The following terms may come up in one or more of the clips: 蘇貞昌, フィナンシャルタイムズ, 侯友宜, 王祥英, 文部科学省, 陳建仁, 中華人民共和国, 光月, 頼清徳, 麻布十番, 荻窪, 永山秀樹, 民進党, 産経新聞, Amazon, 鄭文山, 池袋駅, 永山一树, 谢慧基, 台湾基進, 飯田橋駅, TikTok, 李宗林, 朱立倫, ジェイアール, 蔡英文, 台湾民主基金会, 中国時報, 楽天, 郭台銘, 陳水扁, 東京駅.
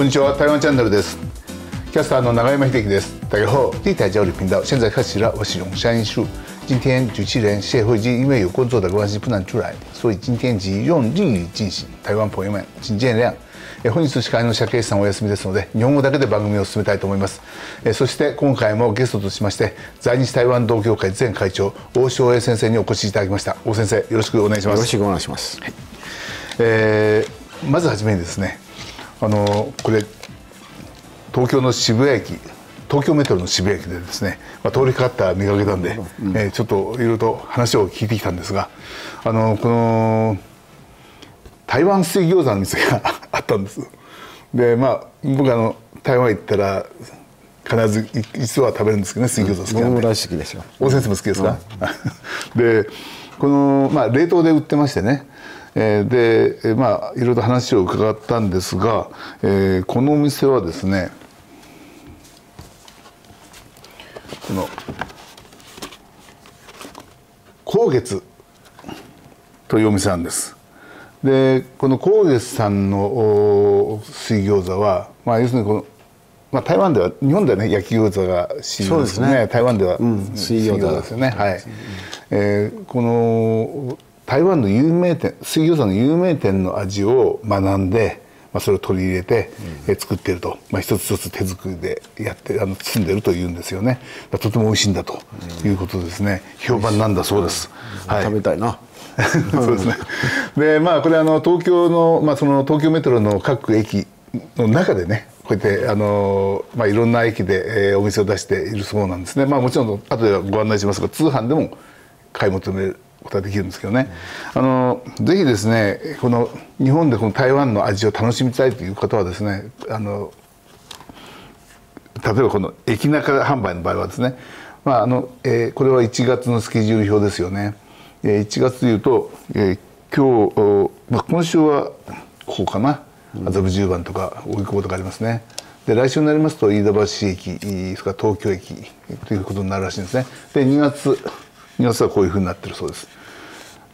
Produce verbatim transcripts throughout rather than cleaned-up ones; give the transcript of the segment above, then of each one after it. こんにちは、台湾チャンネルです。キャスターの永山秀樹です。大家好，立台交流频道现在开始了。我是永山一树。今天主持人谢慧基因为有工作的关系不能出来，所以今天只用日语进行。台湾朋友们、请见谅。本日司会の釈永さんお休みですので、日本語だけで番組を進めたいと思います。そして今回もゲストとしまして在日台湾同協会前会長王祥英先生にお越しいただきました。王先生、よろしくお願いします。よろしくお願いします、はい。えー、まずはじめにですね、あのこれ東京の渋谷駅、東京メトロの渋谷駅でですね、まあ、通りかかった見かけたんで、うん、えー、ちょっといろいろと話を聞いてきたんですが、あのこの台湾水餃子の店があったんです。で、まあ僕あの台湾行ったら必ず一度は食べるんですけどね、水餃子好きなんで。僕も大好きですよ。大先生も好きですか、うん、でこの、まあ、冷凍で売ってましてね、えー、でまあいろいろと話を伺ったんですが、えー、このお店はですね、この光月というお店なんです。でこの光月さんの水餃子は、まあ、要するにこの、まあ、台湾では日本ではね焼き餃子が主流ですね。台湾では水餃子ですよね、はい。えー、この台湾の有名店、水餃子の有名店の味を学んで、まあ、それを取り入れて、うん、え作っていると、まあ、一つ一つ手作りでやってあの包んでるというんですよね。とても美味しいんだということですね、うん、評判なんだそうです、うん、はい。食べたいなそうですね。でまあこれあの東京の、まあ、その東京メトロの各駅の中でね、こうやってあの、まあ、いろんな駅で、えー、お店を出しているそうなんですね。まあもちろん後ではご案内しますが、通販でも買い求めることができるんですけどね、うん、あのぜひですね、この日本でこの台湾の味を楽しみたいという方はですね、あの例えばこの駅中販売の場合はですね、まああのえー、これはいちがつのスケジュール表ですよね。いちがつでいうと、えー、今日、まあ、今週はここかな、麻布十番とか荻窪とかありますね。で来週になりますと飯田橋駅、それから東京駅ということになるらしいんですね。でにがつ、にがつはこういうふうになってるそうです。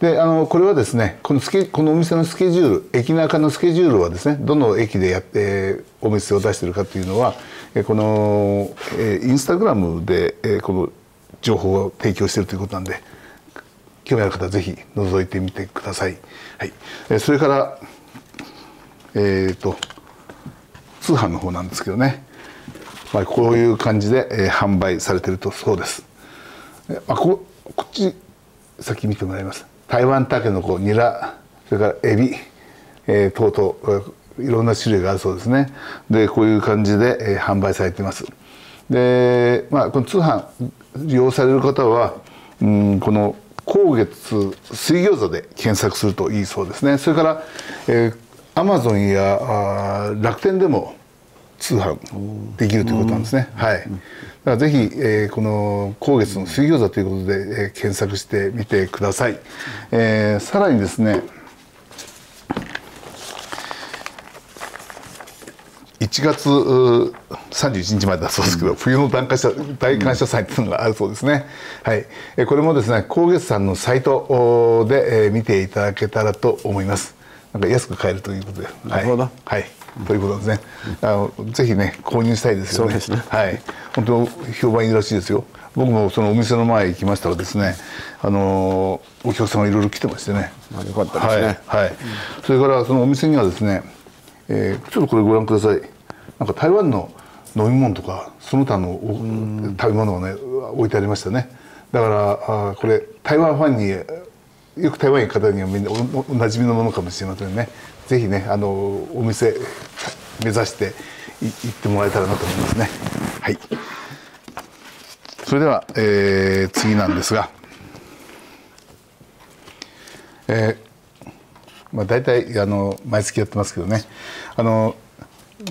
であのこれはですね、このスケこのお店のスケジュール、駅中のスケジュールはですね、どの駅でやってお店を出してるかというのは、このインスタグラムでこの情報を提供しているということなんで、興味ある方はぜひ覗いてみてください。はい、えー、それから、えー、と通販の方なんですけどね、まあ、こういう感じで、えー、販売されてるとそうです。えまあ、こ, こっち先見てもらいます。台湾タケノコ、ニラ、それからエビ、えー、等々、えー、いろんな種類があるそうですね。でこういう感じで、えー、販売されています。で、まあ、この通販利用される方は、うんこの光月水餃子で検索するといいそうですね。それから、えー、Amazon や楽天でも通販できるということなんですね。はい。だからぜひ、えー、この光月の水餃子ということで、えー、検索してみてください。えー、さらにですね、いちがつさんじゅういちにちまでだそうですけど、うん、冬の大感謝祭というのがあるそうですね、はい。これもですね光月さんのサイトで見ていただけたらと思います。なんか安く買えるということで、なるほど、はい、はい、うん、ということですね。あのぜひね購入したいですよね。そうですね、はい。本当評判いいらしいですよ。僕もそのお店の前へ行きましたらですね、あのお客さんがいろいろ来てましてね、よかったですね、はい、はい、うん。それからそのお店にはですね、えー、ちょっとこれご覧ください。なんか台湾の飲み物とかその他の食べ物がね置いてありましたね。だからあこれ台湾ファンによく台湾行く方にはみんな お, おなじみのものかもしれませんね。ぜひねあのお店目指して行ってもらえたらなと思いますね。はい。それでは、えー、次なんですが、えーまあ、大体あの毎月やってますけどね、あの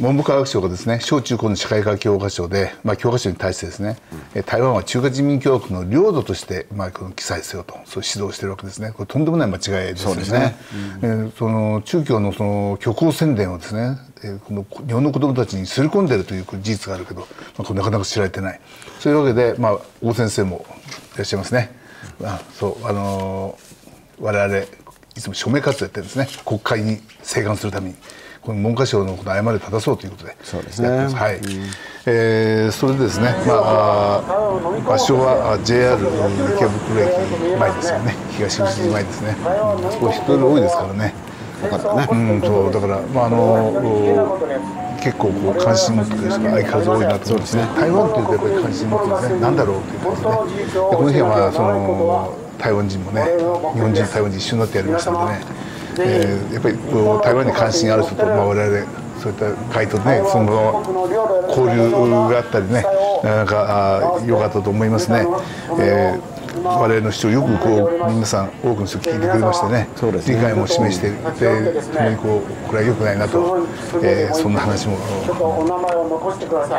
文部科学省がですね小中高の社会科教科書で、まあ、教科書に対してですね、うん、台湾は中華人民共和国の領土として、まあ、この記載せよとそう指導しているわけですね。これとんでもない間違いですよね。中共のその虚構宣伝をですね、えー、この日本の子どもたちにすり込んでいるという事実があるけど、まあ、これなかなか知られてない。そういうわけで、まあ、王先生もいらっしゃいますね。あそうあのー、我々いつも署名活動やってるんですね。国会に請願するためにこの文科省の誤りを正そうということで、そうですね。はい。えー、それでですね、まあ場所は ジェイアール 池袋駅前ですよね。東口前ですね。あそこ人多いですからね。よかったね。うん、そうだからまああの。結構こう関心持ってくる人が相変わらず多いなと思うんですね。台湾というとやっぱり関心持ってるんですね。なんだろうということでね。でこの日はまあその台湾人もね、日本人と台湾人一緒になってやりましたのでね。えー、やっぱりこう台湾に関心がある人とまあ我々そういった回答でね、その交流があったりね、なんか良かったと思いますね。えー我々の主張よくこう皆さん多くの人聞いてくれましてね、理解も示していて、非常にこうこれは良くないなと、えー、そんな話も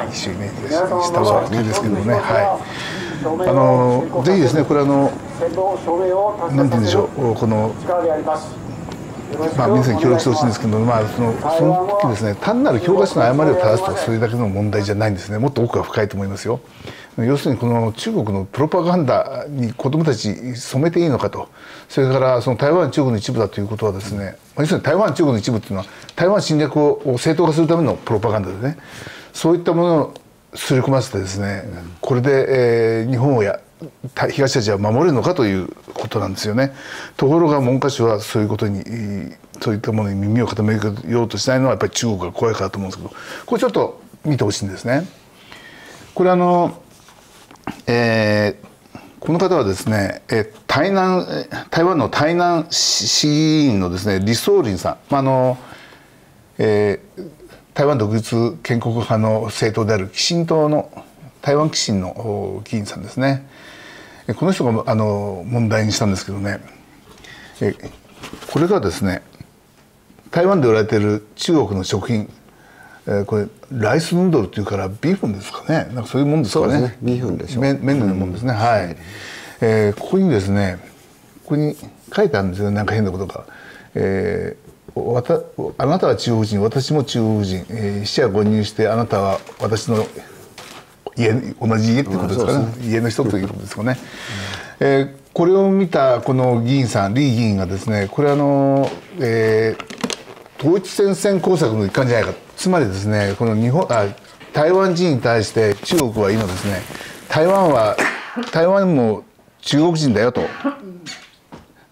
一緒にねしたわけですけどもね、はい、あのぜひですねこれあのなんて言うんでしょうこの。まあ皆さん協力してほしいんですけど、まあ、そのその時ですね単なる教科書の誤りを正すとかそれだけの問題じゃないんですね。もっと奥が深いと思いますよ。要するにこの中国のプロパガンダに子どもたち染めていいのかと、それからその台湾中国の一部だということはですね、要するに台湾中国の一部っていうのは台湾侵略を正当化するためのプロパガンダでね、そういったものをすり込ませてですね、これで、えー、日本をや東アジアを守れるのかということなんですよね。ところが文科省はそういうことにそういったものに耳を傾けようとしないのはやっぱり中国が怖いからと思うんですけど、これちょっと見てほしいんですね。これあの、えー、この方はですね、え台南台湾の台南市議員のですね李宗林さん、まああのえー、台湾独立建国派の政党である基進党の台湾基進の議員さんですね。この人があの問題にしたんですけどね、えこれがですね台湾で売られている中国の食品、えこれライスヌードルっていうからビーフンですかね、なんかそういうもんですかね。そうですね、ビーフンでしょう。麺類のもんですね、うん、はい。えー、ここにですねここに書いてあるんですよ、なんか変なことが。えーわたあなたは中国人、私も中国人、えー、死者誤入してあなたは私の家、同じ家ってことですかね、うん、そうですね、家の人ということですかね。うん、えー、これを見たこの議員さん、李議員がですね、これあの、えー、統一戦線工作の一環じゃないか、つまりですねこの日本あ台湾人に対して中国は今ですね、台湾は台湾も中国人だよと。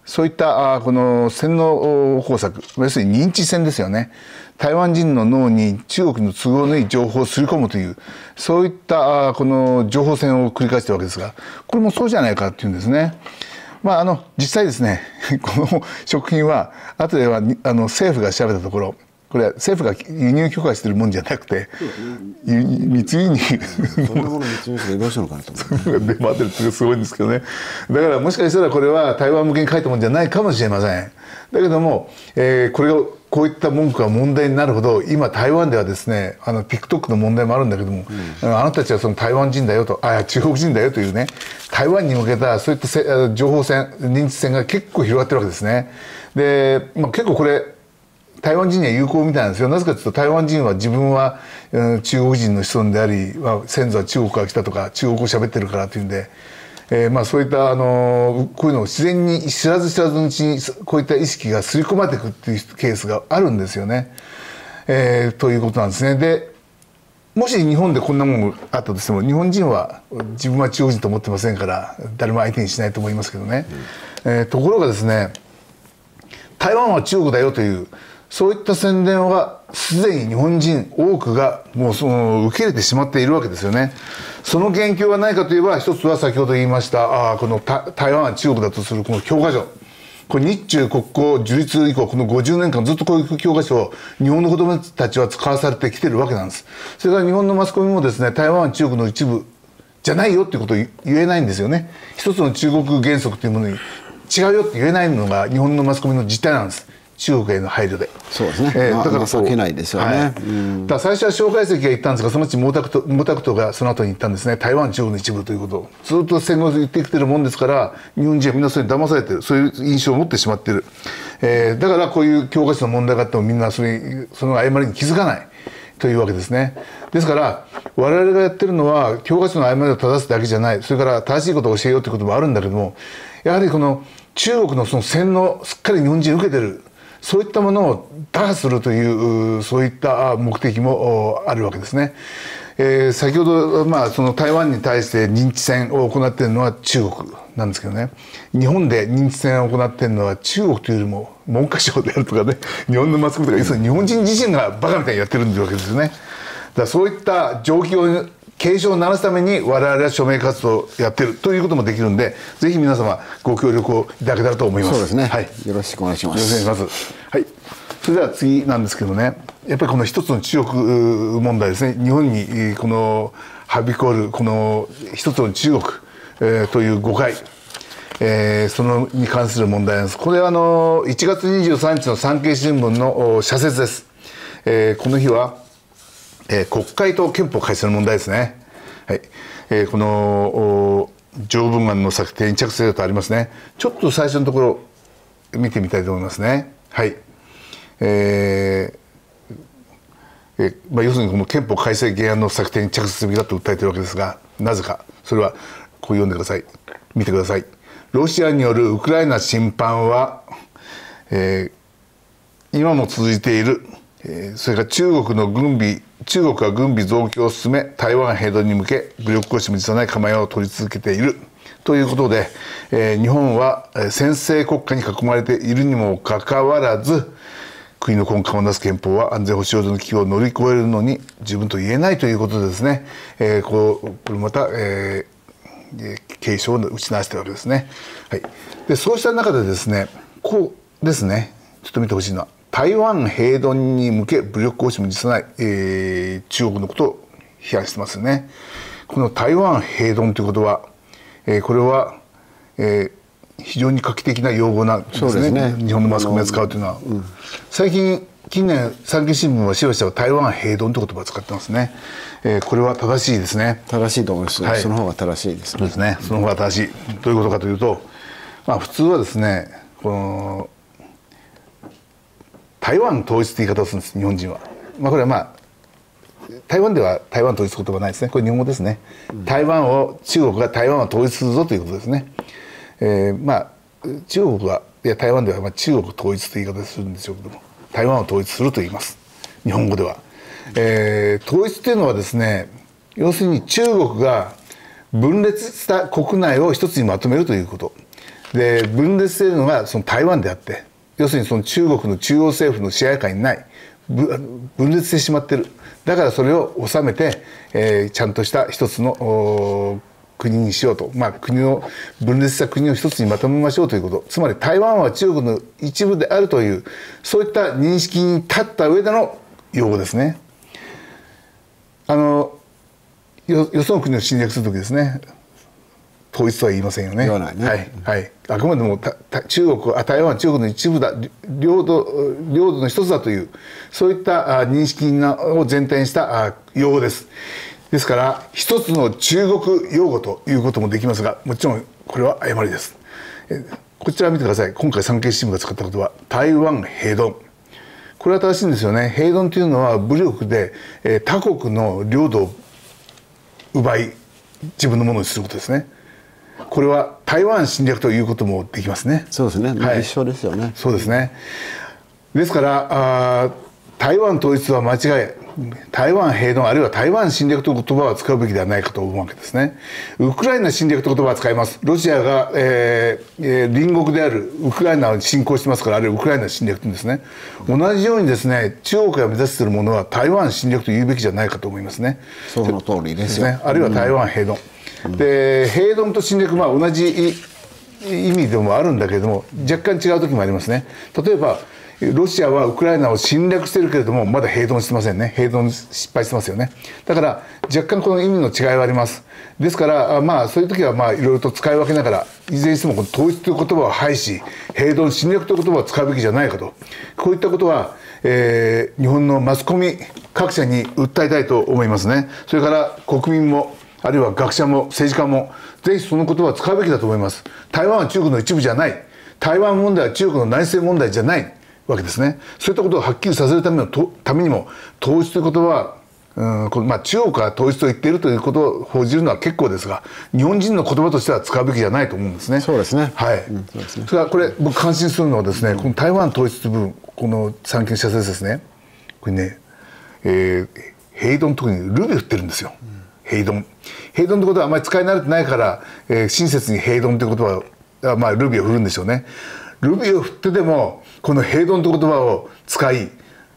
そういったこの洗脳工作、要するに認知戦ですよね。台湾人の脳に中国の都合のいい情報をすり込むという、そういったこの情報戦を繰り返しているわけですが、これもそうじゃないかっていうんですね。まああの実際ですねこの食品は後ではあの政府が調べたところ、これは政府が輸入許可してるもんじゃなくて密輸入そんなもの密輸してどうしようかなと思って出回ってるってすごいんですけどね。だからもしかしたらこれは台湾向けに書いたもんじゃないかもしれません。だけども、えー、これがこういった文句が問題になるほど今台湾ではですねあの TikTok の問題もあるんだけども、うん、あなたたちはその台湾人だよと、あ中国人だよというね、台湾に向けたそういった情報戦認知戦が結構広がってるわけですね。で、まあ、結構これ台湾人には有効みたいなんですよ。なぜかというと台湾人は自分は中国人の子孫であり、先祖は中国から来たとか中国語喋ってるからというんで、えー、まあそういったあのこういうのを自然に知らず知らずのうちにこういった意識が刷り込まれていくっていうケースがあるんですよね。えー、ということなんですね。でもし日本でこんなものがあったとしても日本人は自分は中国人と思ってませんから誰も相手にしないと思いますけどね。うん、えー、ところがですね台湾は中国だよというそういった宣伝はすでに日本人多くがもうその受け入れてしまっているわけですよね。その言及はないかといえば、一つは先ほど言いましたあこの台湾は中国だとするこの教科書、これ日中国交樹立以降このごじゅうねんかんずっとこういう教科書を日本の子どもたちは使わされてきてるわけなんです。それから日本のマスコミもですね台湾は中国の一部じゃないよっていうことを言えないんですよね。一つの中国原則というものに違うよって言えないのが日本のマスコミの実態なんです。中国への配慮で、そうですね。えー、だから避けないですよね。はい、うん、だから最初は介石が言ったんですが、そのうち毛沢東、毛沢東がその後に言ったんですね。台湾中国の一部ということをずっと戦後言ってきてるもんですから、日本人はみんなそれに騙されてる、そういう印象を持ってしまってる。えー、だからこういう教科書の問題があってもみんなそれその誤りに気づかないというわけですね。ですから我々がやってるのは教科書の誤りを正すだけじゃない、それから正しいことを教えようということもあるんだけども、やはりこの中国のその洗脳をすっかり日本人受けてる。そういったものを打破するというそういった目的もあるわけですね。えー、先ほど、まあ、その台湾に対して認知戦を行っているのは中国なんですけどね、日本で認知戦を行っているのは中国というよりも文科省であるとかね、日本のマスコミとか、要するに日本人自身がバカみたいにやってるんだわけですよね。だからそういった状況を警鐘を鳴らすために我々は署名活動をやっているということもできるんで、ぜひ皆様ご協力をいただけたらと思います。そうですね。はい、よろしくお願いします。よろしくお願いします。はい。それでは次なんですけどね。やっぱりこの一つの中国問題ですね、日本にこのはびこるこの一つの中国、えー、という誤解、えー、そのに関する問題なんです。これはあのいちがつにじゅうさんにちの産経新聞の社説です、えー、この日は、えー、国会と憲法改正の問題ですね、はい。えー、この条文案の策定に着手とありますね。ちょっと最初のところ見てみたいと思いますね。はい、えーえまあ、要するにこの憲法改正原案の策定に着手すべきだと訴えているわけですが、なぜか。それはこう読んでください、見てください。ロシアによるウクライナ侵犯は、えー、今も続いている、えー、それから中国の軍備中国は軍備増強を進め、台湾平等に向け武力行使も辞さない構えを取り続けているということで、えー、日本は専制国家に囲まれているにもかかわらず、国の根幹をなす憲法は安全保障上の危機を乗り越えるのに十分と言えないということでですね、えー、こうこれまた、えー、警鐘を打ち鳴らしているわけですね。はい、でそうした中でですね、こうですね、ちょっと見てほしいのは、台湾平等に向け武力行使も辞さない、えー、中国のことを批判してますよね。この台湾平等ということは、えー、これは、えー非常に画期的な用語なんですね。そうですね。日本のマスコミが使うというのは、うん、最近近年産経新聞は使用した台湾平等という言葉を使ってますね。えー、これは正しいですね。正しいと思います、はい、その方が正しいですね。そうですね。その方が正しい、うん、どういうことかというと、まあ、普通はですね、この台湾統一という言い方をするんです、日本人は。まあ、これはまあ台湾では台湾統一言葉はないですね。これ日本語ですね。うん、台湾を中国が台湾を統一するぞということですね。えーまあ、中国はいや台湾ではまあ中国統一という言い方をするんでしょうけども、台湾を統一すると言います、日本語では。えー、統一というのはですね、要するに中国が分裂した国内を一つにまとめるということで、分裂しているのがその台湾であって、要するにその中国の中央政府の支配下にない、分裂してしまっている。だからそれを収めて、えー、ちゃんとした一つの国にしようと、まあ、国の分裂した国を一つにまとめましょうということ、つまり台湾は中国の一部であるという、そういった認識に立った上での用語ですね。あの よ, よその国を侵略するときですね、統一とは言いませんよね。言わないね。はい、はい、あくまでもたた中国は台湾は中国の一部だ、領土領土の一つだという、そういったあ認識を前提にしたあ用語です。ですから一つの中国用語ということもできますが、もちろんこれは誤りです。こちら見てください。今回産経新聞が使ったことは台湾平等、これは正しいんですよね。平等というのは武力で他国の領土を奪い自分のものにすることですね。これは台湾侵略ということもできますね。そうですね、はい、一緒ですよね。そうですね。ですからあ台湾統一は間違い、台湾平等あるいは台湾侵略という言葉は使うべきではないかと思うわけですね。ウクライナ侵略という言葉は使います。ロシアが、えーえー、隣国であるウクライナに侵攻してますから、あれはウクライナ侵略というんですね。同じようにですね、中国が目指しているものは台湾侵略と言うべきじゃないかと思いますね。その通りですよね。あるいは台湾平等、うん、で平等と侵略、まあ、同じ意味でもあるんだけれども若干違う時もありますね。例えばロシアはウクライナを侵略しているけれどもまだ平等してませんね。平等に失敗してますよね。だから若干この意味の違いはあります。ですからまあそういう時はまあいろいろと使い分けながら、いずれにしてもこの統一という言葉を排し、平等侵略という言葉を使うべきじゃないかと、こういったことは、えー、日本のマスコミ各社に訴えたいと思いますね。それから国民もあるいは学者も政治家もぜひその言葉を使うべきだと思います。台湾は中国の一部じゃない、台湾問題は中国の内政問題じゃないわけですね。そういったことをはっきりさせるためのとためにも統一という言葉はうん、このまあ中国が統一と言っているということを報じるのは結構ですが、日本人の言葉としては使うべきじゃないと思うんですね。そうですね。はい。うん、そうですね。それからこれ僕関心するのはですね、うん、この台湾統一部分、この三権社説ですね。これね、えー、平等の時にルビ振ってるんですよ。うん、平等。平等ってことはあまり使い慣れてないから、えー、親切に平等って言葉はまあルビを振るんでしょうね。ルビを振ってでもこの平等って言葉を使い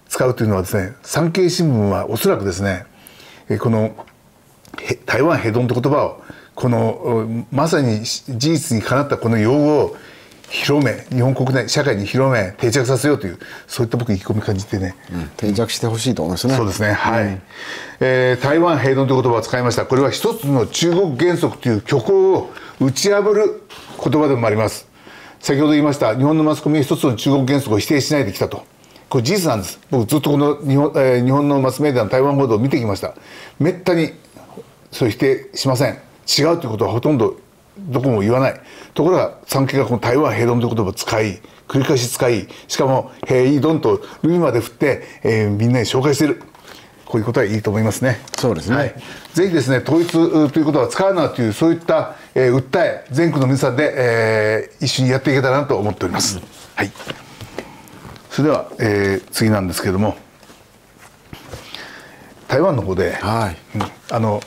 使うというのはですね、産経新聞はおそらくですね、この台湾平等という言葉をこのまさに事実にかなったこの用語を広め、日本国内社会に広め定着させようという、そういった僕意気込み感じてね、うん、定着してほしいと思いますね。そうですね。はい、うん、えー、台湾平等という言葉を使いました。これは一つの中国原則という虚構を打ち破る言葉でもあります。先ほど言いました日本のマスコミは一つの中国原則を否定しないできたと、これ事実なんです。僕ずっとこの日本、えー、日本のマスメディアの台湾報道を見てきました。めったにそれ否定しません。違うということはほとんどどこも言わない。ところが産経がこの台湾平等という言葉を使い、繰り返し使い、しかも平等とルビまで振って、えー、みんなに紹介している。こういうことはいいと思いますね。そうですね。はい、ぜひですね、統一ということは使うなという、そういった、えー、訴え、全国の皆さんで、えー、一緒にやっていけたらなと思っております。うん、はい。それでは、えー、次なんですけれども、台湾の方で、はい、うん、あの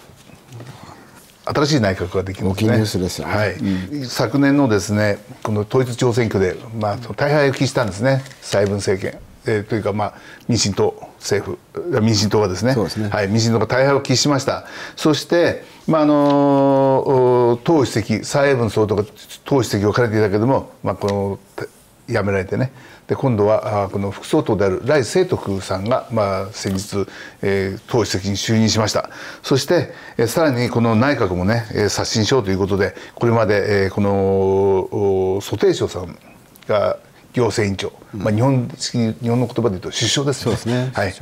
新しい内閣ができますね。大きいニュースですよね。はい、うん、昨年のですねこの統一地方選挙で、まあ、大敗を喫したんですね、蔡英文政権、えー、というか、まあ、民進党政府民進党がですね、そうですね、はい、民進党が大敗を喫しました。そして、まああのー、党主席蔡英文総統が党主席を兼ねていたけれども、まあ、この辞められてね、で今度はこの副総統である頼清徳さんが、まあ、先日、えー、党主席に就任しました。そして、えー、さらにこの内閣もね、えー、刷新しようということで、これまで、えー、この蘇貞昌さんが行政委員長、うん、まあ、日本式日本の言葉で言うと首相ですね。そうですね、はい、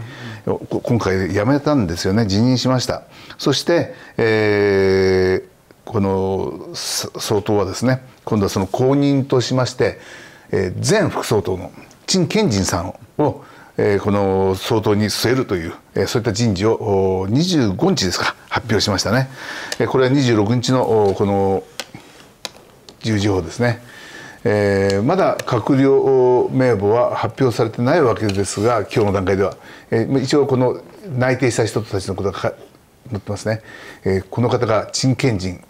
うん、今回辞めたんですよね、辞任しました。そして、えー、この総統はですね、今度はその後任としまして前副総統の陳建仁さんをこの総統に据えるという、そういった人事をにじゅうごにちですか発表しましたね。これはにじゅうろくにちのこのじゅうじごですね。まだ閣僚名簿は発表されてないわけですが、今日の段階では一応この内定した人たちのことが載ってますね。この方が陳建仁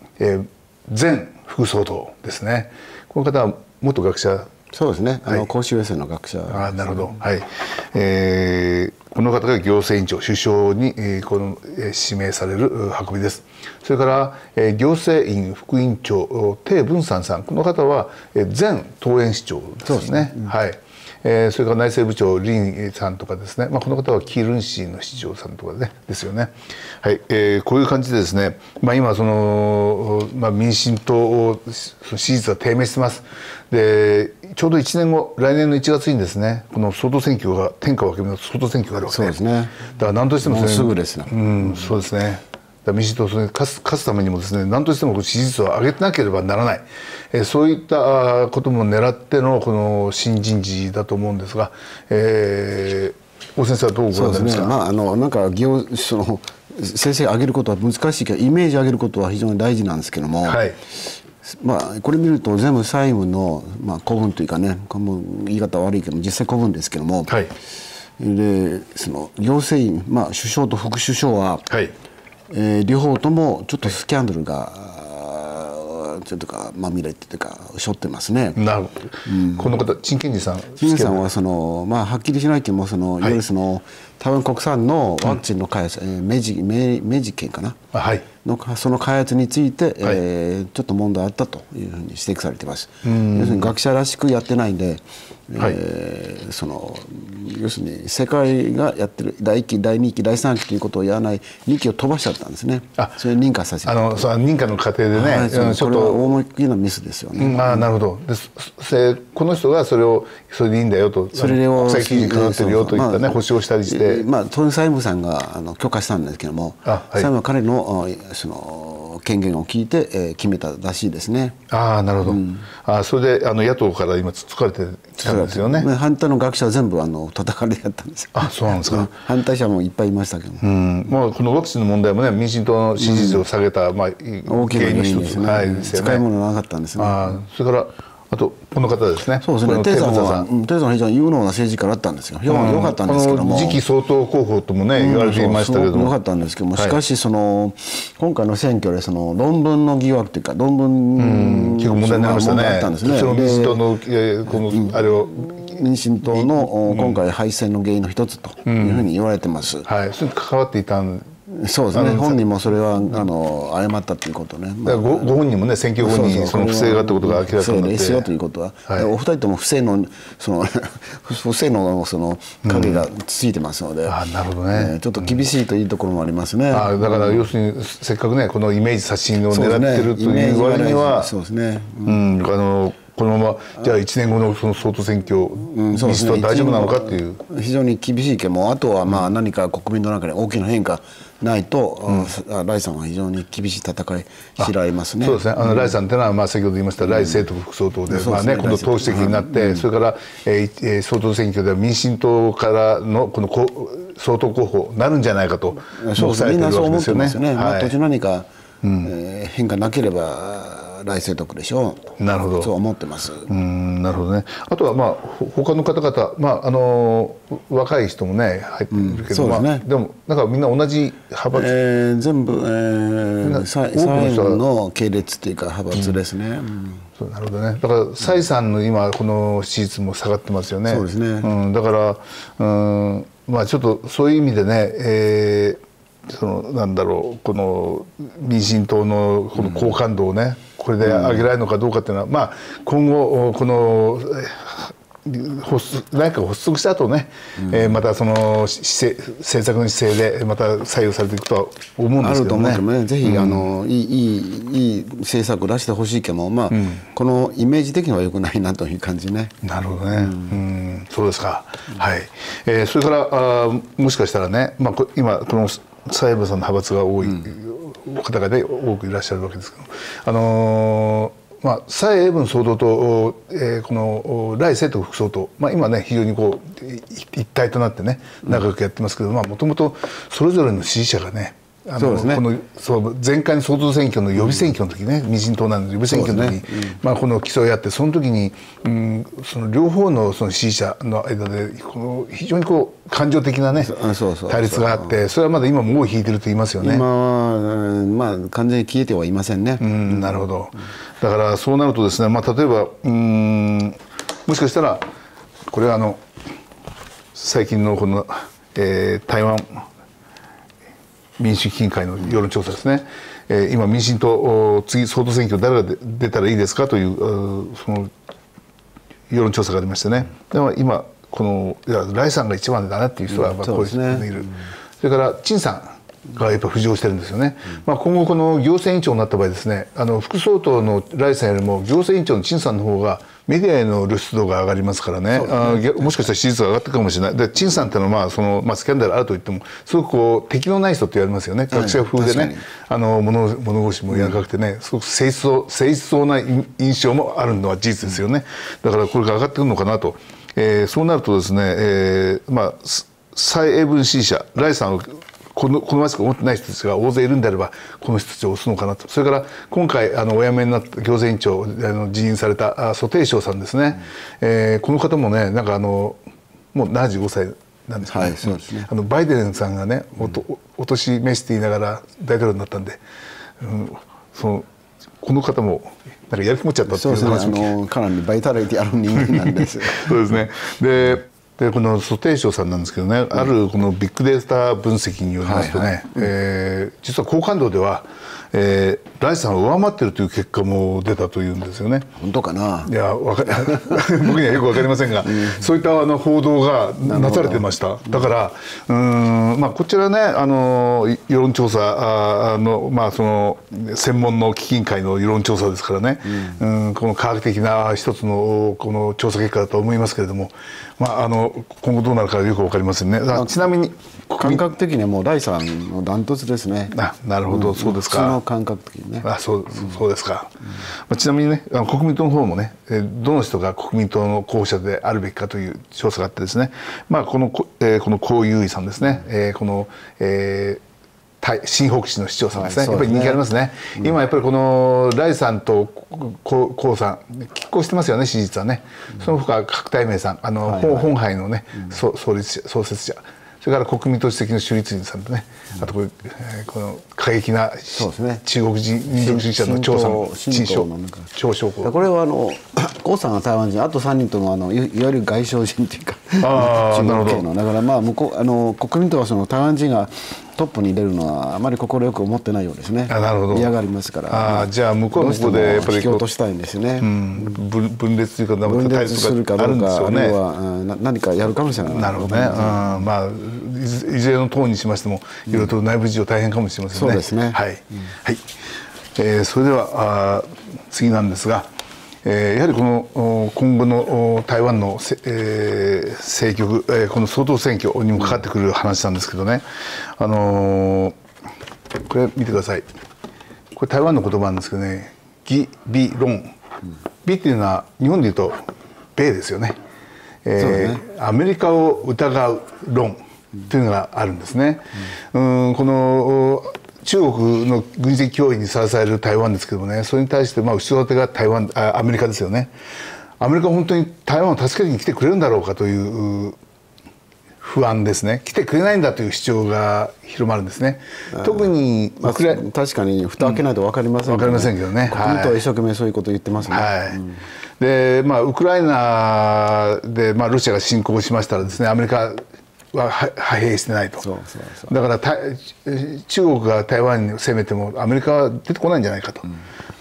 前副総統ですね。この方は元学者、そうですね、あの公衆衛生の学者、ね、あ、なるほど、はい、えー、この方が行政委員長首相に、えー、この、えー、指名される運びです。それから、えー、行政院副院長鄭文山さん、この方は、えー、前桃園市長ですね。それから内政部長林さんとかですね、まあ、この方は基隆市の市長さんとか、ね、ですよね、はい、えー、こういう感じでですね、まあ、今その、まあ、民進党を支持率が低迷してます。でちょうどいちねんご、来年のいちがつにですね、この総統選挙が天下分け目の総統選挙があるわけですね。だから何としても、ね、もうすぐですね、うん、そうですね、民進党に勝つ、勝つためにもですね、何としても支持率を上げてなければならない、えー、そういったことも狙ってのこの新人事だと思うんですが、えー、大先生はどうご覧になりますか？そうですね、まあ、あのなんかその先生上げることは難しいけど、イメージ上げることは非常に大事なんですけども、はい、まあ、これ見ると全部債務の、まあ、古文というかね、言い方悪いけど実際古文ですけども、はい、でその行政院、まあ、首相と副首相は、はい、えー、両方ともちょっとスキャンダルがちょっとかまみれてというかしょってますね。なるほど、うん、この方陳建仁さん、陳建仁さんはその、まあ、はっきりしないけども、その、はい、いわゆるその台湾国産のワクチンの開発、うん、明治明治県かな、はい、のその開発について、はい、えー、ちょっと問題あったというふうに指摘されてます。要するに学者らしくやってないんで、はい、えー、その要するに世界がやってるだいいっきだいにきだいさんきということをやらないにきを飛ばしちゃったんですね。あ、それ認可させて、あのその認可の過程でね、はい、ちょっとこれは思いっきりのミスですよね。うん、あ、なるほど。でこの人がそれをそれでいいんだよと、それを国際基準にかかってるよといったね、保証をしたりして、まあ当然債務さんがあの許可したんですけども、債務は彼のその権限を聞いて、えー、決めたらしいですね。ああ、なるほど、うん、あそれであの野党から今突っかれてきたんですよね。反対の学者は全部あの叩かれやったんですよ。あ、そうなんですか。反対者もいっぱいいましたけど、うん、まあ、このワクチンの問題もね、民進党の支持率を下げた、うん、まあ、大きな原因ですね、はいですよね。使い物なかったんですね。あ、それからあとこの方ですね。そうですね。テイさんはテイさんは非常に有能な政治家だったんですよ。良かったんですけども、次期総統候補ともね言われていましたけども、良かったんですけども、しかしその今回の選挙でその論文の疑惑というか論文結構問題になりましたね。その民進党のこのあれを民進党の今回敗戦の原因の一つというふうに言われてます。はい。それに関わっていたん。そうですね。本人もそれはあの誤ったということね。ご本人もね、選挙後にその不正がということが明らかになって、不正ですよということは、お二人とも不正のその不正のその影がついてますので、なるほどね。ちょっと厳しいというところもありますね。だから要するにせっかくね、このイメージ刷新を狙ってるという割には、そうですね。うん、あの。このままじゃあいちねんご の, その総統選挙、うんそうですね、リストは大丈夫なのかっていう非常に厳しい意見も、あとはまあ何か国民の中で大きな変化ないと、うん、頼さんは非常に厳しい戦いしられますね。そうですね。あの頼さんというのは、まあ、先ほど言いました頼清徳副総統で、うん、まあね、今度党主席になって、うん、それから、えー、総統選挙では民進党からのこの総統候補になるんじゃないかとそうですね。みんなそう思ってますよね。途中何か、うんえー、変化なければ頼清徳でしょう。なるほど。そう思ってます。うん、なるほどね。あとはまあ他の方々、まああのー、若い人もね入ってるけど、うん、そうですね。まあ、でもなんかみんな同じ派閥、えー、全部、えー、蔡さんの系列っていうか派閥ですね。うんうん、そうなるほどね。だから蔡さんの今この支持率も下がってますよね。そうですね。うん、だからうんまあちょっとそういう意味でね。えーそのなんだろうこの民進党のこの好感度をね、うん、これで上げられるのかどうかっていうのは、まあ今後この発足内閣発足した後ね、うん、えまたその政策の姿勢でまた採用されていくとは思うんですけどね。あると思うけどね。ぜひ、うん、あのいいいい政策を出してほしいけども、まあ、うん、このイメージ的には良くないなという感じね。なるほどね。うんうん、そうですか。うん、はい、えー。それからあもしかしたらね、まあこ今この蔡英文さんの派閥が多い方が、ね、うん、多くいらっしゃるわけですけど、あのーまあ、蔡英文総統と、えー、この頼清徳副総統、まあ、今ね非常にこう一体となってね仲良くやってますけど、もともとそれぞれの支持者がね、あの、このそう前回の総統選挙の予備選挙の時ね、民進党なんで予備選挙の時に、まあこの競い合って、その時にうんその両方のその支持者の間でこの非常にこう感情的なね対立があって、それはまだ今も尾を引いてると言いますよね。今はまあ完全に消えてはいませんね。うん、なるほど。だからそうなるとですね、まあ例えばうんもしかしたらこれはあの最近のこのえ台湾民主基金会の世論調査ですね、えー、今、民進党、次、総統選挙、誰が出たらいいですかという、その世論調査がありましてね、でも今、このいや頼さんが一番だなっていう人がこういう人がいる、それから陳さんがやっぱ浮上してるんですよね、うん、まあ今後、この行政委員長になった場合ですね、あの副総統の頼さんよりも、行政委員長の陳さんの方が、メディアへの露出度が上がりますからね、ね、あもしかしたら支持率が上がったかもしれない。で陳さんっていうのは、まあそのまあ、スキャンダルあるといってもすごくこう敵のない人って言われますよね。学者風でね、あの 物, 物腰も柔らかくてね、すごく誠実そう、誠実そうな印象もあるのは事実ですよね。だからこれが上がってくるのかなと、えー、そうなるとですね、えー、まあ蔡英文支持者頼さんをこの好ましく思ってない人たちが大勢いるんであれば、この人たちを押すのかなと。それから今回あのお辞めになった行政委員長あの辞任された蘇貞昌さんですね、うん、えー、この方もねなんかあのもうななじゅうごさいなんですけど、はい、そうですね、あのバイデンさんがねおと、うん、お年召していながら大統領になったんで、うん、そのこの方もなんかやる気持ちだったっていう話も、そうですね、あのかなりバイタリティある人間なんですそうですね。ででこの蘇貞昌さんなんですけどね、うん、あるこのビッグデータ分析によりますとね、実は好感度では、えー、頼さんを上回っているという結果も出たというんですよね。本当かな。いやわか僕にはよく分かりませんが、うん、そういったあの報道がなされてました。だからうん、まあ、こちらねあの世論調査あの、まあ、その専門の基金会の世論調査ですからね、うん、うんこの科学的な一つのこの調査結果だと思いますけれども、まああのの今後どうなるかよく分かりませんね。ちなみに感覚的にはもうだいさんのダントツですね。あ、なるほど、そうですか。普通の感覚的にね。あ、そうそうですか。ちなみにね、国民党の方もね、どの人が国民党の候補者であるべきかという調査があってですね、まあこのこの侯友宜さんですね、この新北市の市長さんですね、やっぱり人気ありますね、うん、今やっぱりこの頼さんと江さん、拮抗してますよね、支持率はね、うん、そのほか郭台銘さん、あのはい、はい、本杯のね、うん、創立者、創設者、それから国民党主席の朱立倫さんとね、うん、あとこれ、えー、この過激な、ね、中国人民族主義者の張さん、これはあの江さんが台湾人、あとさんにんともあのいわゆる外省人というか、中国系の、だからまあ向こうあの国民党はその台湾人がトップに入れるのはあまり心よく思ってないようですね。嫌がりますから。あ、じゃあ向こうの方でやっぱり引き落としたいんですよね。分裂というか分裂するかどうか、あるいは何かやるかもしれない。なるほどね。まあいずれの党にしましてもいろいろと内部事情大変かもしれませんね。そうですね。はいはい。それでは次なんですが、やはりこの今後の台湾の政局、この総統選挙にもかかってくる話なんですけどね、あのこれ見てください、これ台湾の言葉なんですけどね、義、美、論、美っていうのは日本でいうと米ですよね、えー、アメリカを疑う論というのがあるんですね。うん、この中国の軍事的脅威にさらされる台湾ですけどもね、それに対してまあ後ろ盾が台湾、あ、アメリカですよね。アメリカは本当に台湾を助けに来てくれるんだろうかという不安ですね。来てくれないんだという主張が広まるんですね。特に、まあ、確かに蓋を開けないと分かりませんけどね。うん、分かりませんけどね。国民党は一生懸命そういうことを言ってますね。はい。うん、で、まあウクライナでまあロシアが侵攻しましたらですね、アメリカは派兵してないと、だから中国が台湾に攻めてもアメリカは出てこないんじゃないかと、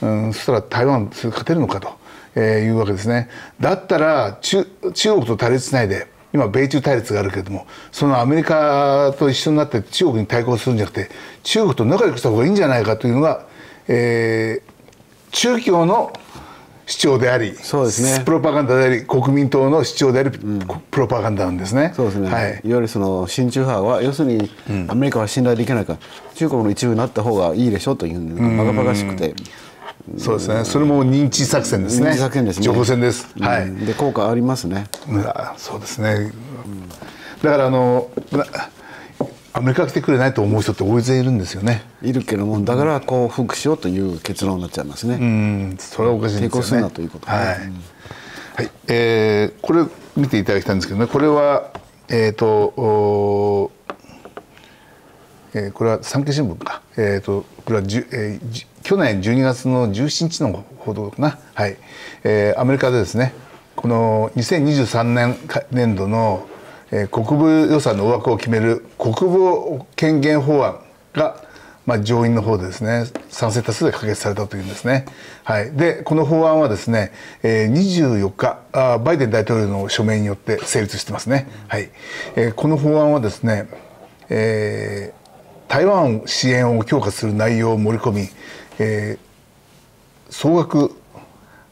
うんうん、そしたら台湾それ勝てるのかと、えー、いうわけですね。だったら 中, 中国と対立しないで、今米中対立があるけれども、そのアメリカと一緒になって中国に対抗するんじゃなくて中国と仲良くした方がいいんじゃないかというのが、えー、中共の主張であり、そうですね、プロパガンダであり、国民党の主張であり、うん、プロパガンダなんですね。そうですね、はい、いわゆるその親中派は要するに、うん、アメリカは信頼できないから中国の一部になった方がいいでしょというバカバカしくて、そうですね、それも認知作戦ですね。認知作戦ですね。情報戦です、うん、はい、で効果ありますね。そうですね、うん、だからあのアメリカ来てくれないと思う人って大勢いるんですよね。いるけども、だから降伏しようという結論になっちゃいますね。うん、それはおかしいんですよね。抵抗するなということ。はい。はい、えー、これ見ていただきたいんですけどね。これはえっ、ー、と、えー、これは産経新聞か。えっ、ー、とこれはじゅ、えー、去年じゅうにがつのじゅうしちにちの報道かな。はい、えー。アメリカでですね、このにせんにじゅうさんねん年度の国防予算の大枠を決める国防権限法案が、まあ、上院の方でですね、賛成多数で可決されたというんですね。はい、でこの法案はですね、にじゅうよっかバイデン大統領の署名によって成立してますね。はい、この法案はですね、えー、台湾支援を強化する内容を盛り込み、えー、総額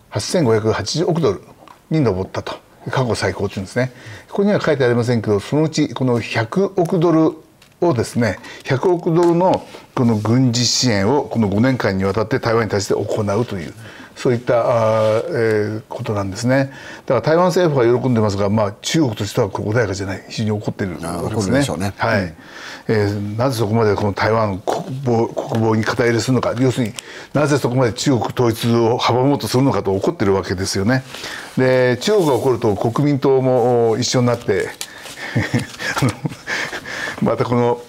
はっせんごひゃくはちじゅうおくドルに上ったと。過去最高というんですね。ここには書いてありませんけど、そのうちこのひゃくおくドルをですね、ひゃくおくドルのこの軍事支援をこのごねんかんにわたって台湾に対して行うという、そういった、えー、ことなんですね。だから台湾政府は喜んでますが、まあ中国としては穏やかじゃない、非常に怒っているわけですね。はい、えー、なぜそこまでこの台湾国防国防に肩入れするのか、要するになぜそこまで中国統一を阻もうとするのかと怒っているわけですよね。で、中国が怒ると国民党も一緒になってあのまたこの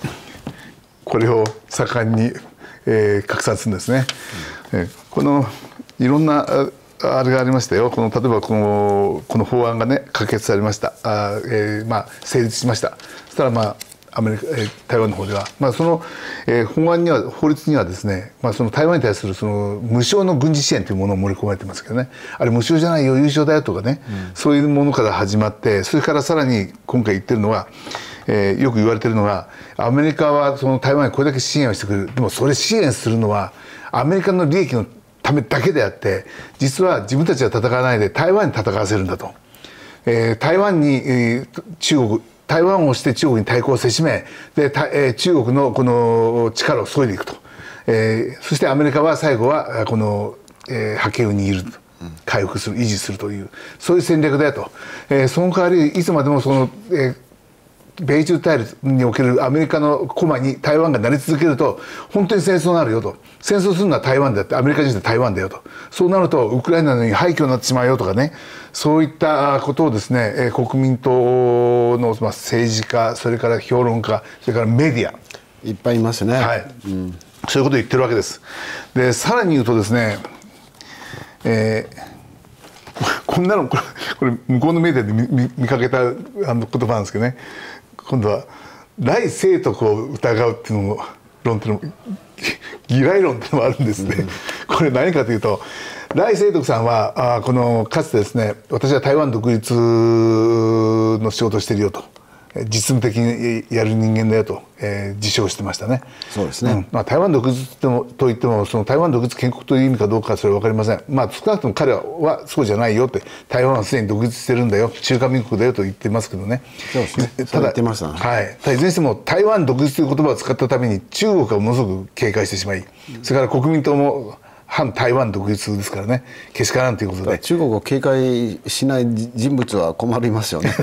これを盛んに、えー、拡散するんですね。うん、えー、このいろんなあれがありましたよ。この例えばこのこの法案がね可決されました。あ、えー、まあ成立しました。そしたらまあアメリカ、えー、台湾の方ではまあその、えー、法案には法律にはですね、まあその台湾に対するその無償の軍事支援というものを盛り込まれてますけどね。あれ無償じゃないよ、有償だよとかね、うん、そういうものから始まって、それからさらに今回言ってるのは。えー、よく言われているのが、アメリカはその台湾にこれだけ支援をしてくれる、でもそれ支援するのはアメリカの利益のためだけであって、実は自分たちは戦わないで台湾に戦わせるんだと、えー、台湾に、えー、中国台湾をして中国に対抗をせしめで、えー、中国のこの力を削いでいくと、えー、そしてアメリカは最後はこの、えー、覇権を握ると。回復する維持するというそういう戦略だと、えー、その代わりいつまでもその、えー、米中対立におけるアメリカの駒に台湾がなり続けると本当に戦争になるよと、戦争するのは台湾だってアメリカ人は台湾だよと、そうなるとウクライナのように廃墟になってしまうよとかね、そういったことをですね国民党の政治家それから評論家それからメディアいっぱいいますね、はいうん、そういうことを言ってるわけです。でさらに言うとですねえー、こんなのこれ、 これ向こうのメディアで 見, 見かけたあの言葉なんですけどね、今度は頼清徳を疑うっていうのも論っていうのも議題論っていうのもあるんですね、うん、これ何かというと頼清徳さんはあこのかつてですね私は台湾独立の仕事をしてるよと。実務的にやる人間だよと、えー、自称してましたね。そうですね、うんまあ、台湾独立と言ってもその台湾独立建国という意味かどうかそれは分かりません、まあ、少なくとも彼はそうじゃないよって、台湾はすでに独立してるんだよ中華民国だよと言ってますけどね。そうですね、ただ言ってましたね、はい、ただいずれにしても台湾独立という言葉を使ったために中国はものすごく警戒してしまい、それから国民党も反台湾独立ですからね、けしからんということで中国を警戒しない人物は困りますよね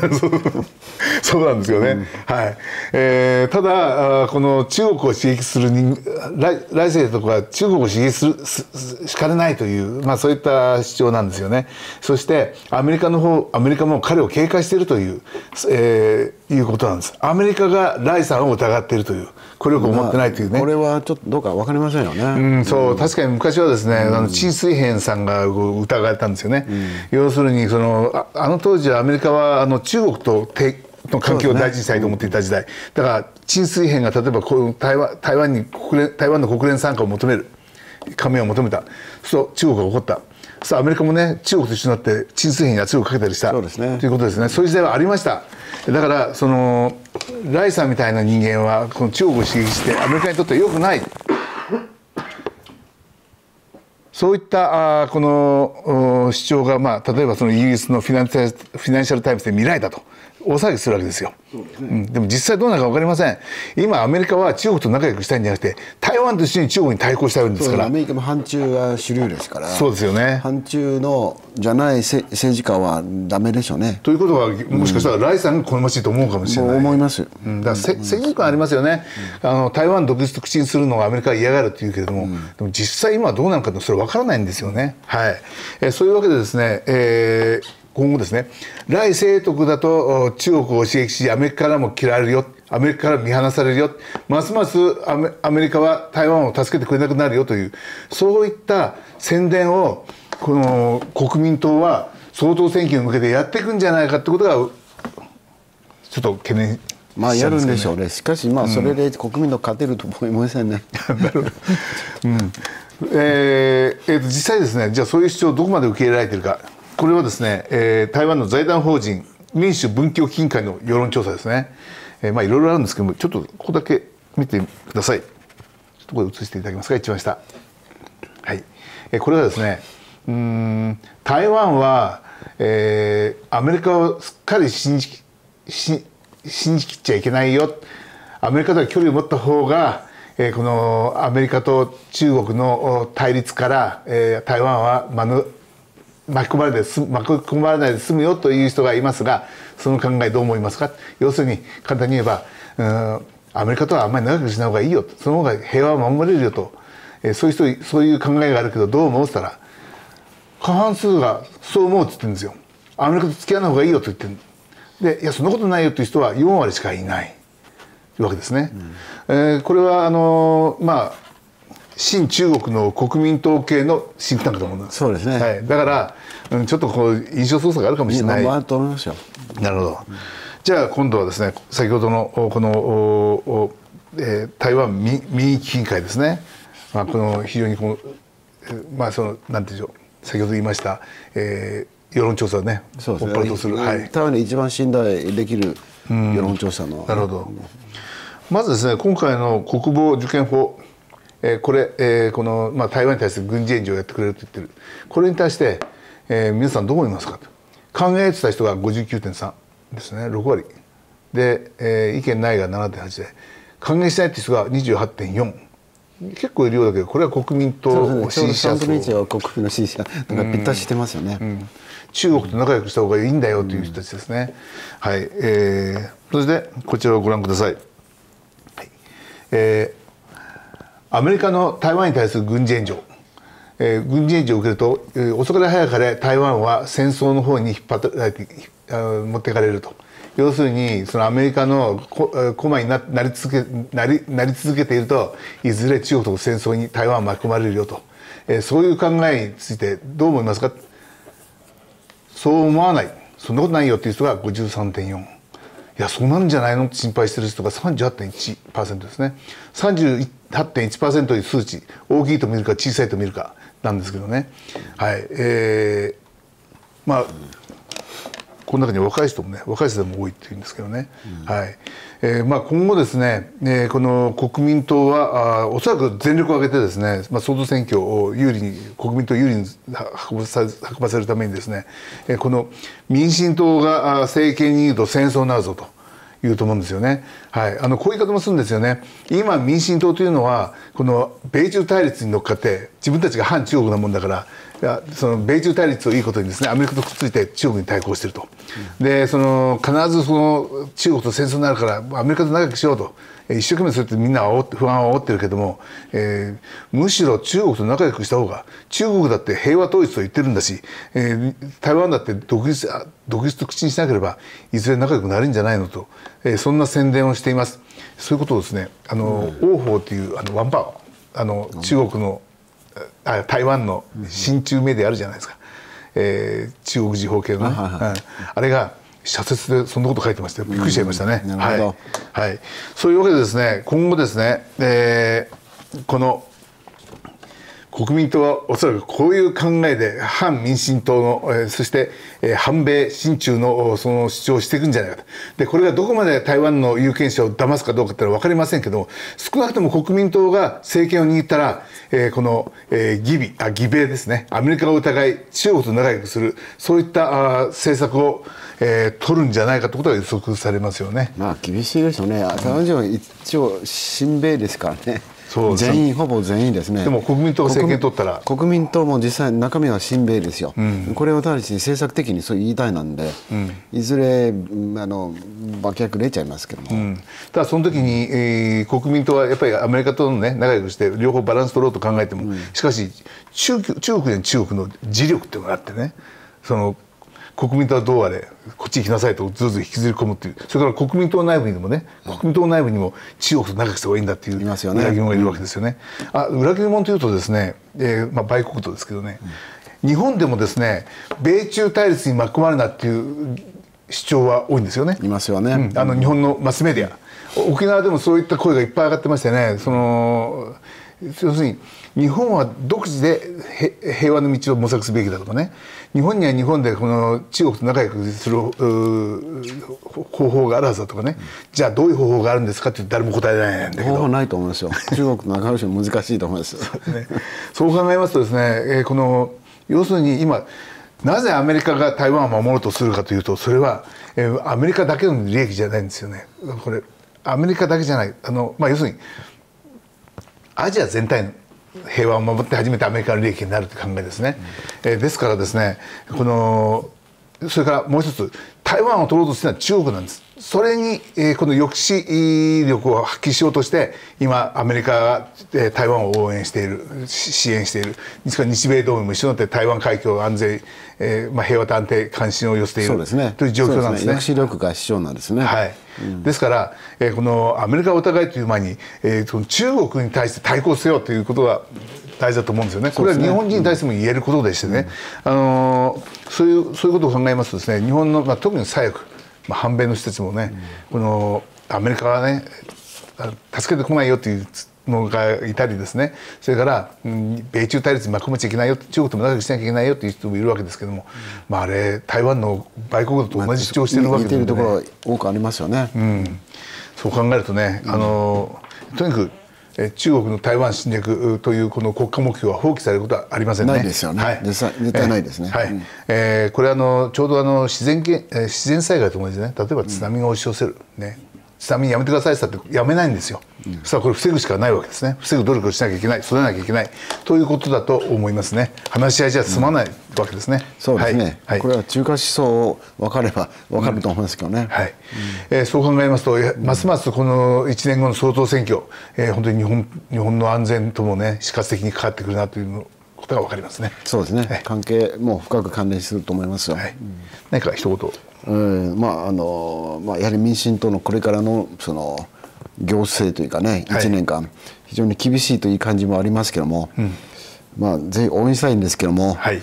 そうなんですよね、うんはいえー、ただこの中国を刺激する人来世とか中国を刺激するすしかねないという、まあ、そういった主張なんですよね。そしてアメリカの方アメリカも彼を警戒しているという、えー、いうことなんです。アメリカが来さんを疑っているというこれを思ってないというね、これはちょっとどうか分かりませんよね、うん、そう、うん、確かに昔はですね、うん、あの陳水扁さんが疑われたんですよね、うん、要するにその あ, あの当時はアメリカはあの中国との関係を大事にしたいと思っていた時代、ねうん、だから陳水扁が例えばこう 台, 湾台湾に国連台湾の国連参加を求める加盟を求めた、そう中国が怒った、そうアメリカもね中国と一緒になって陳水扁に圧力をかけたりした、そうです、ね、ということですね。そういう時代はありました。だからその頼さんみたいな人間はこの中国を刺激してアメリカにとっては良くない、そういったあこの主張が、まあ、例えばそのイギリスのフィナンシャル、フィナンシャルタイムズで見られたと大騒ぎするわけですよ、うん、でも実際どうなるか分かりません。今アメリカは中国と仲良くしたいんじゃなくて台湾と一緒に中国に対抗したいんですから、アメリカも反中が主流ですから、そうですよね、反中のじゃない政治家はダメでしょうね。ということはもしかしたら頼さんが好ましいと思うかもしれない、うん、思います、うん、だから責任感ありますよね、うん、あの台湾独立と口にするのがアメリカは嫌がるというけれども、うん、でも実際今はどうなのかそれ分からないんですよね、はいえー、そういうわけでですね、えー今後ですね、頼清徳だと中国を刺激しアメリカからも嫌われるよ、アメリカから見放されるよ、ますますア メ, アメリカは台湾を助けてくれなくなるよというそういった宣伝をこの国民党は総統選挙に向けてやっていくんじゃないかってことがちょっと懸念。まあやるんでしょうね。しかしまあそれで国民の勝てると思いませんね。うん、えーえー、と実際ですね、じゃあそういう主張をどこまで受け入れられているか。これはですね、えー、台湾の財団法人民主文教基金会の世論調査ですね、えー、まあいろいろあるんですけども、ちょっとここだけ見てください。ちょっとこれ映していただけますか、一番下、はいえー、これはですねうーん台湾は、えー、アメリカをすっかり信じ、し、信じきっちゃいけないよ、アメリカとは距離を持った方がえー、このアメリカと中国の対立から、えー、台湾は免れ巻き込まれないで済むよという人がいますが、その考えどう思いますか。要するに簡単に言えばうーんアメリカとはあんまり長くしない方がいいよ、その方が平和を守れるよと、えー、そういう人そういう考えがあるけどどう思うって言ったら過半数がそう思うって言ってるんですよ。アメリカと付き合わない方がいいよと言ってるで、いやそんなことないよという人はよん割しかいないわけですね、うんえー、これはあのー、まあ新中国の国民党系のシンクタンクだもんなんです。そうですね、はい、だから、うん、ちょっとこう印象操作があるかもしれない。まあと思いますよ。なるほど、うん、じゃあ今度はですね先ほどのこの、えー、台湾民意基金会ですね、まあ、この非常にこのまあそのなんていうんでしょう、先ほど言いました、えー、世論調査をね追っ払とする、はい、台湾で一番信頼できる世論調査の、うん、なるほど、うん、まずですね今回の国防受験法えー、これ、えー、この、まあ、台湾に対する軍事援助をやってくれると言ってる、これに対して、えー、皆さんどう思いますかと、考えてた人が ごじゅうきゅうてんさん ですね、ろくわりで、えー、意見ないが ななてんはち で歓迎しないって人が にじゅうはちてんよん、 結構いるようだけど、これは国民党支持者と、国民の支持者だからぴったししてますよね、うんうん、中国と仲良くした方がいいんだよという人たちですね、うん、はい、えー、そしてこちらをご覧ください、はい、えー、アメリカの台湾に対する軍事援助、えー、軍事援助を受けると、えー、遅かれ早かれ台湾は戦争の方に引っ張っ持っていかれると。要するにそのアメリカの駒になり続け、なり、なり続けていると、いずれ中国との戦争に台湾は巻き込まれるよと、えー、そういう考えについてどう思いますか。そう思わない、そんなことないよっていう人が ごじゅうさんてんよん、 いやそうなんじゃないのって心配してる人が さんじゅうはちてんいちパーセント ですね。 さんじゅうはちてんいちパーセント という数値、大きいと見るか小さいと見るかなんですけどね、はい、えー、まあこの中に若い人もね、若い人でも多いっていうんですけどね、うん、はい、えーまあ、今後ですね、えー、この国民党はあおそらく全力を挙げてですね、まあ、総統選挙を有利に、国民党を有利に運ばせるためにですね、えー、この民進党が政権にいると戦争になるぞというと思うんですよね、はい、あのこういう言い方もするんですよね。今民進党というのはこの米中対立に乗っかって、自分たちが反中国なもんだから、その米中対立をいいことにですね、アメリカとくっついて中国に対抗していると、うん、でその必ずその中国と戦争になるからアメリカと仲良くしようと一生懸命そうやってみんな煽って不安を煽ってるけども、えー、むしろ中国と仲良くした方が、中国だって平和統一と言ってるんだし、えー、台湾だって独立、独立と口にしなければいずれ仲良くなるんじゃないのと、えー、そんな宣伝をしています。そういうことをですね、あの、うん、王鵬というあのワンパオ、あの中国の、あ、台湾の親中メディアあるじゃないですか、えー、中国時報系のね、あれが社説でそんなこと書いてまして、びっくりしちゃいましたね。そういうわけでですね、今後ですね、えー、この国民党はおそらくこういう考えで反民進党の、えー、そして、えー、反米親中のその主張をしていくんじゃないかと。でこれがどこまで台湾の有権者を騙すかどうかってのは分かりませんけど、少なくとも国民党が政権を握ったら、えー、この、えー、義美あ義米ですね、アメリカを疑い中国と仲良くする、そういったあ政策をえー、取るんじゃないかということが予測されますよね。まあ厳しいでしょうね。台湾人は一応親米ですからね。そうですね。全員ほぼ全員ですね。でも国民党が政権取ったら、国民党も実際中身は親米ですよ。うん、これを対して政策的にそう言いたいなんで、うん、いずれあの爆薬出ちゃいますけども。うん、ただその時に、えー、国民党はやっぱりアメリカとのね仲良くして両方バランス取ろうと考えても、うん、しかし中中国や中国の磁力っていうのがあってね、その国民党はどうあれこっち行きなさいとずうずう引きずり込むっていう、それから国民党内部にもね、国民党内部にも中国と仲良くした方がいいんだっていう裏切り者がいるわけですよね。あ、裏切り者というとですね、えーまあ、売国党ですけどね、うん、日本でもですね米中対立に巻き込まれるなっていう主張は多いんですよね。いますよね、うん、あの日本のマスメディア、沖縄でもそういった声がいっぱい上がってましてね、その要するに日本は独自で平和の道を模索すべきだとかね、日本には日本でこの中国と仲良くする方法があるはずだとかね、うん、じゃあどういう方法があるんですかって誰も答えられないんだけど、方法ないと思いますよ。中国と仲良く難しいと思います。そうね、そう考えますとですね、この要するに今なぜアメリカが台湾を守ろうとするかというと、それはアメリカだけの利益じゃないんですよね。これアメリカだけじゃない、あの、まあ、要するにアジア全体の平和を守って初めてアメリカの利益になるという考えですね、うん、えですからですね、このそれからもう一つ、台湾を取ろうとしているのは中国なんです。それに、えー、この抑止力を発揮しようとして今アメリカが、えー、台湾を応援している、支援している、日米同盟も一緒になって台湾海峡安全、えーまあ、平和と安定関心を寄せている、ね、という状況なんですね。抑止力が必要なんですね。はい、うん、ですから、えー、このアメリカお互いという前に、えー、その中国に対して対抗せよということが大事だと思うんですよね。これは日本人に対しても言えることでしてね、うん、あのー、そういうそういうことを考えますとですね、日本の、まあ、特に左翼、まあ、反米の人たちもね、うん、このアメリカはね助けてこないよというのがいたりですね、それから、うん、米中対立に巻き込まれちゃいけないよ、中国とも仲良くしなきゃいけないよという人もいるわけですけども、うん、まああれ台湾の売国と同じ主張してるわけですよね。似てるところ多くありますよね。うん、そう考えるとね、あのー、とにかく中国の台湾侵略というこの国家目標は放棄されることはありませんね。ないですよね。はい、絶対ないですね。これあのちょうどあの自然け自然災害ともですね、例えば津波が押し寄せる、うん、ね、津波やめてくださいって言ったってやめないんですよ。うん、さあこれ防ぐしかないわけですね。防ぐ努力をしなきゃいけない、備えなきゃいけないということだと思いますね。話し合いじゃ済まないわけですね。そうですね。はい、これは中華思想分かれば分かると思いますけどね。はい。えー、そう考えますと、ますますこのいちねんごの総統選挙、えー、本当に日本日本の安全ともね、死活的に関わってくるなというのことが分かりますね。そうですね。はい、関係も深く関連すると思いますよ。はい。何か一言。うん、まああのまあやはり民進党のこれからのその行政というかね、いちねんかん非常に厳しいという感じもありますけども、はい、まあぜひ応援したいんですけども、はい、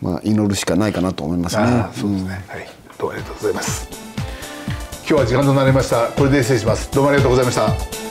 まあ祈るしかないかなと思いますね。そうですね。はい、どうもありがとうございます。今日は時間となりました。これで失礼します。どうもありがとうございました。